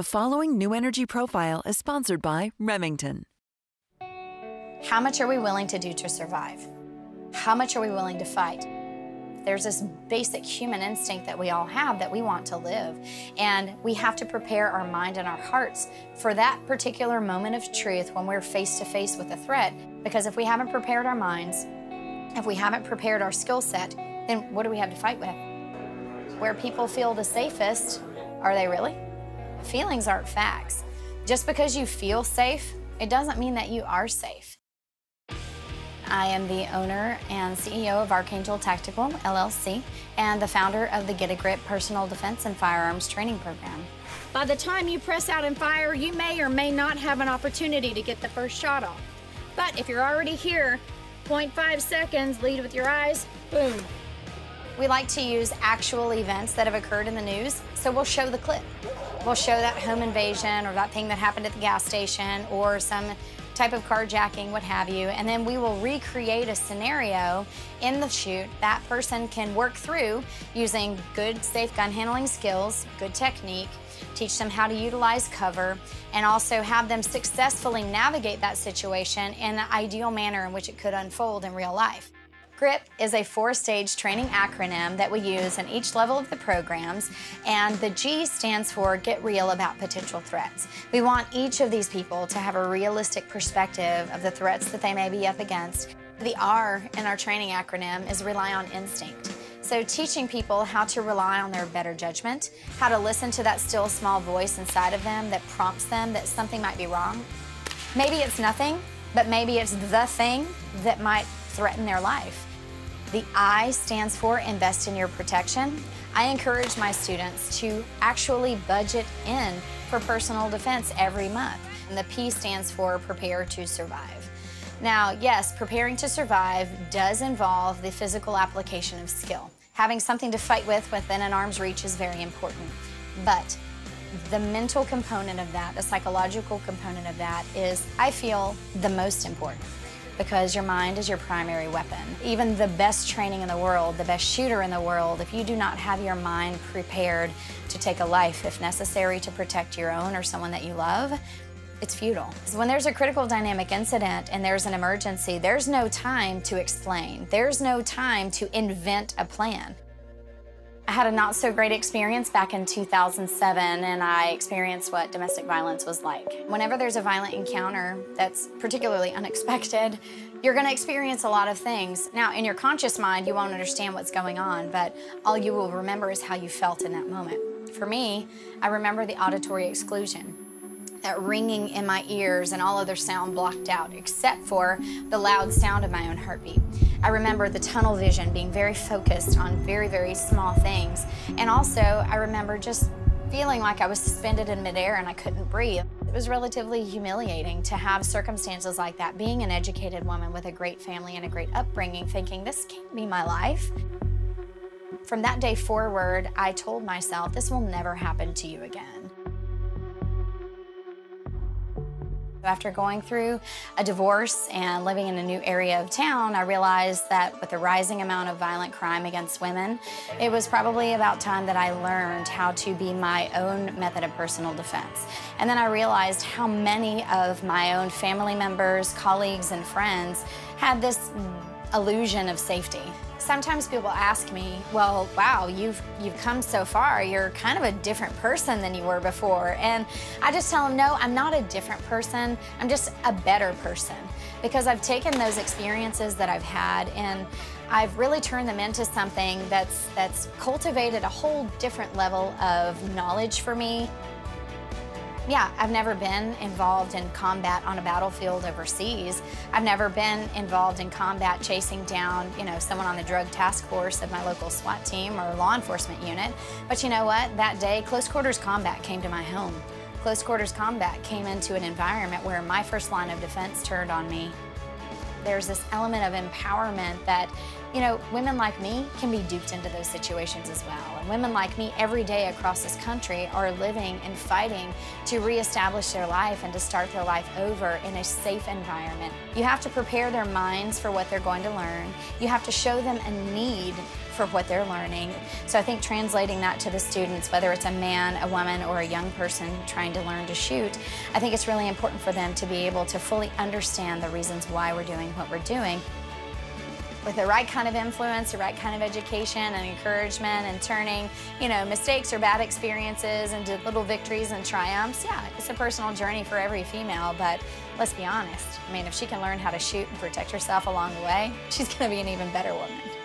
The following New Energy Profile is sponsored by Remington. How much are we willing to do to survive? How much are we willing to fight? There's this basic human instinct that we all have that we want to live. And we have to prepare our mind and our hearts for that particular moment of truth when we're face to face with a threat. Because if we haven't prepared our minds, if we haven't prepared our skill set, then what do we have to fight with? Where people feel the safest, are they really? Feelings aren't facts. Just because you feel safe, it doesn't mean that you are safe. I am the owner and CEO of Archangel Tactical LLC and the founder of the Get a Grip Personal Defense and Firearms Training Program. By the time you press out and fire, you may or may not have an opportunity to get the first shot off. But if you're already here, 0.5 seconds, lead with your eyes, boom. We like to use actual events that have occurred in the news, so we'll show the clip. We'll show that home invasion or that thing that happened at the gas station or some type of carjacking, what have you, and then we will recreate a scenario in the shoot that person can work through using good, safe gun handling skills, good technique, teach them how to utilize cover, and also have them successfully navigate that situation in the ideal manner in which it could unfold in real life. GRIP is a four-stage training acronym that we use in each level of the programs, and the G stands for Get Real About Potential Threats. We want each of these people to have a realistic perspective of the threats that they may be up against. The R in our training acronym is Rely on Instinct. So teaching people how to rely on their better judgment, how to listen to that still small voice inside of them that prompts them that something might be wrong. Maybe it's nothing, but maybe it's the thing that might threaten their life. The I stands for Invest in Your Protection. I encourage my students to actually budget in for personal defense every month. And the P stands for Prepare to Survive. Now, yes, preparing to survive does involve the physical application of skill. Having something to fight with within an arm's reach is very important. But the mental component of that, the psychological component of that is, I feel, the most important. Because your mind is your primary weapon. Even the best training in the world, the best shooter in the world, if you do not have your mind prepared to take a life, if necessary, to protect your own or someone that you love, it's futile. So when there's a critical dynamic incident and there's an emergency, there's no time to explain. There's no time to invent a plan. I had a not-so-great experience back in 2007, and I experienced what domestic violence was like. Whenever there's a violent encounter that's particularly unexpected, you're going to experience a lot of things. Now, in your conscious mind, you won't understand what's going on, but all you will remember is how you felt in that moment. For me, I remember the auditory exclusion, that ringing in my ears and all other sound blocked out except for the loud sound of my own heartbeat. I remember the tunnel vision, being very focused on very, very small things. And also, I remember just feeling like I was suspended in midair and I couldn't breathe. It was relatively humiliating to have circumstances like that, being an educated woman with a great family and a great upbringing, thinking this can't be my life. From that day forward, I told myself, this will never happen to you again. After going through a divorce and living in a new area of town, I realized that with the rising amount of violent crime against women, it was probably about time that I learned how to be my own method of personal defense. And then I realized how many of my own family members, colleagues, and friends had this illusion of safety. Sometimes people ask me, well, wow, you've come so far. You're kind of a different person than you were before. And I just tell them, no, I'm not a different person. I'm just a better person. Because I've taken those experiences that I've had and I've really turned them into something that's cultivated a whole different level of knowledge for me. Yeah, I've never been involved in combat on a battlefield overseas. I've never been involved in combat chasing down, someone on the drug task force of my local SWAT team or law enforcement unit. But you know what? That day, close quarters combat came to my home. Close quarters combat came into an environment where my first line of defense turned on me. There's this element of empowerment that, women like me can be duped into those situations as well. And women like me every day across this country are living and fighting to reestablish their life and to start their life over in a safe environment. You have to prepare their minds for what they're going to learn. You have to show them a need for what they're learning. So I think translating that to the students, whether it's a man, a woman, or a young person trying to learn to shoot, I think it's really important for them to be able to fully understand the reasons why we're doing what we're doing. With the right kind of influence, the right kind of education and encouragement, and turning, mistakes or bad experiences into little victories and triumphs, yeah, it's a personal journey for every female, but let's be honest. I mean, if she can learn how to shoot and protect herself along the way, she's going to be an even better woman.